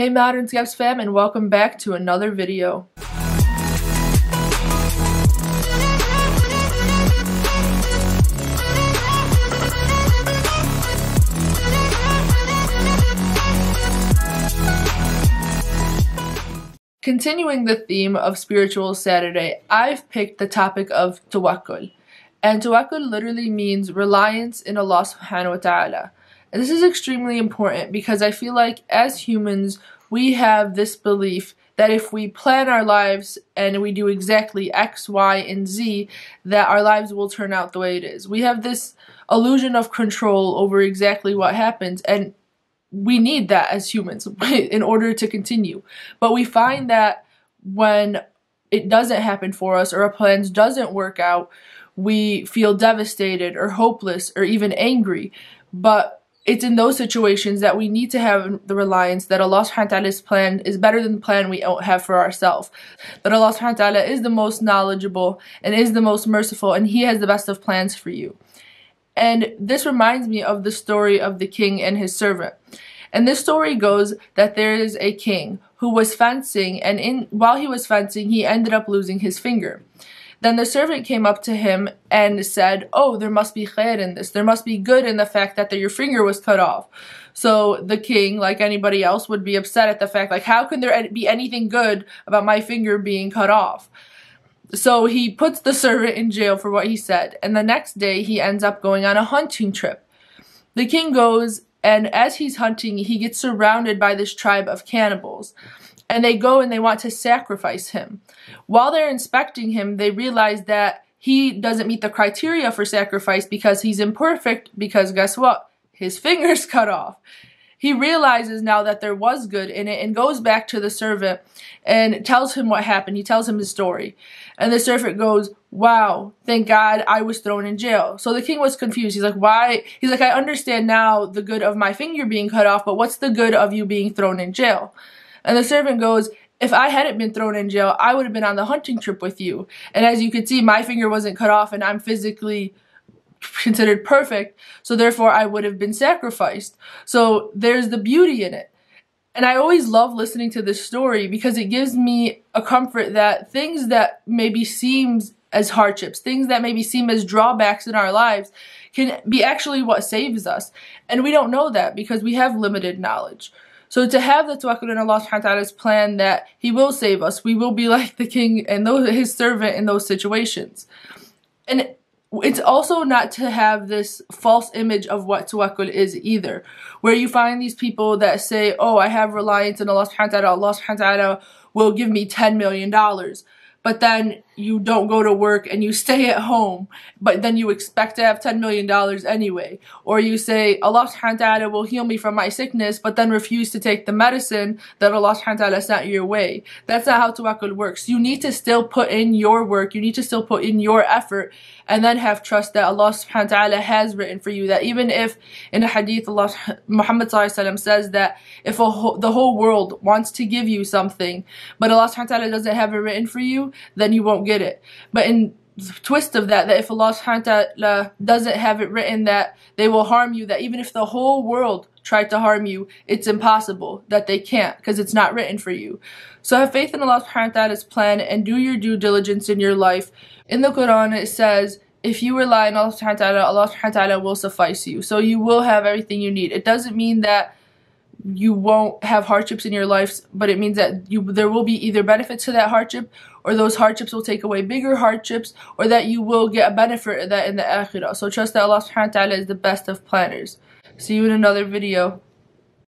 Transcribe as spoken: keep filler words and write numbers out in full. Hey Modern Skeps fam, and welcome back to another video. Continuing the theme of Spiritual Saturday, I've picked the topic of Tawakkul. And Tawakkul literally means reliance in Allah subhanahu wa ta'ala. And this is extremely important because I feel like as humans, we have this belief that if we plan our lives and we do exactly X, Y, and Z, that our lives will turn out the way it is. We have this illusion of control over exactly what happens, and we need that as humans in order to continue. But we find that when it doesn't happen for us or our plans doesn't work out, we feel devastated or hopeless or even angry. But it's in those situations that we need to have the reliance that Allah subhanahu wa ta'ala's plan is better than the plan we have for ourselves. That Allah subhanahu wa ta'ala is the most knowledgeable and is the most merciful, and He has the best of plans for you. And this reminds me of the story of the king and his servant. And this story goes that there is a king who was fencing, and in while he was fencing, he ended up losing his finger. Then the servant came up to him and said, "Oh, there must be khair in this. There must be good in the fact that the, your finger was cut off." So the king, like anybody else, would be upset at the fact, like, how can there be anything good about my finger being cut off? So he puts the servant in jail for what he said. And the next day, he ends up going on a hunting trip. The king goes, and as he's hunting, he gets surrounded by this tribe of cannibals. And they go and they want to sacrifice him. While they're inspecting him, they realize that he doesn't meet the criteria for sacrifice because he's imperfect, because guess what? His finger's cut off. He realizes now that there was good in it and goes back to the servant and tells him what happened. He tells him his story. And the servant goes, "Wow, thank God I was thrown in jail." So the king was confused. He's like, "Why?" He's like, "I understand now the good of my finger being cut off, but what's the good of you being thrown in jail?" And the servant goes, "If I hadn't been thrown in jail, I would have been on the hunting trip with you. And as you can see, my finger wasn't cut off and I'm physically considered perfect. So therefore, I would have been sacrificed. So there's the beauty in it." And I always love listening to this story because it gives me a comfort that things that maybe seem as hardships, things that maybe seem as drawbacks in our lives can be actually what saves us. And we don't know that because we have limited knowledge. So to have the tawakkul in Allah subhanahu wa ta'ala's plan that He will save us, we will be like the king and those, his servant in those situations. And it's also not to have this false image of what tawakkul is either, where you find these people that say, "Oh, I have reliance in Allah subhanahu wa ta'ala, Allah subhanahu wa ta'ala will give me ten million dollars. But then you don't go to work and you stay at home, but then you expect to have ten million dollars anyway. Or you say, "Allah subhanahu wa ta'ala will heal me from my sickness," but then refuse to take the medicine that Allah subhanahu wa ta'ala sent your way. That's not how tawakkul works. You need to still put in your work. You need to still put in your effort and then have trust that Allah subhanahu wa ta'ala has written for you. That even if in a hadith, Allah, Muhammad sallallahu alayhi wa sallam says that if a whole, the whole world wants to give you something, but Allah subhanahu wa ta'ala doesn't have it written for you, then you won't get it. But in the twist of that, that if Allah subhanahu wa ta'ala doesn't have it written that they will harm you, that even if the whole world tried to harm you, it's impossible, that they can't, because it's not written for you. So have faith in Allah subhanahu wa ta'ala's plan and do your due diligence in your life. In the Quran it says, if you rely on Allah subhanahu wa ta'ala, Allah subhanahu wa ta'ala will suffice you. So you will have everything you need. It doesn't mean that you won't have hardships in your life, but it means that you there will be either benefits to that hardship, or those hardships will take away bigger hardships, or that you will get a benefit of that in the akhirah. So trust that Allah subhanahu wa ta'ala is the best of planners. See you in another video.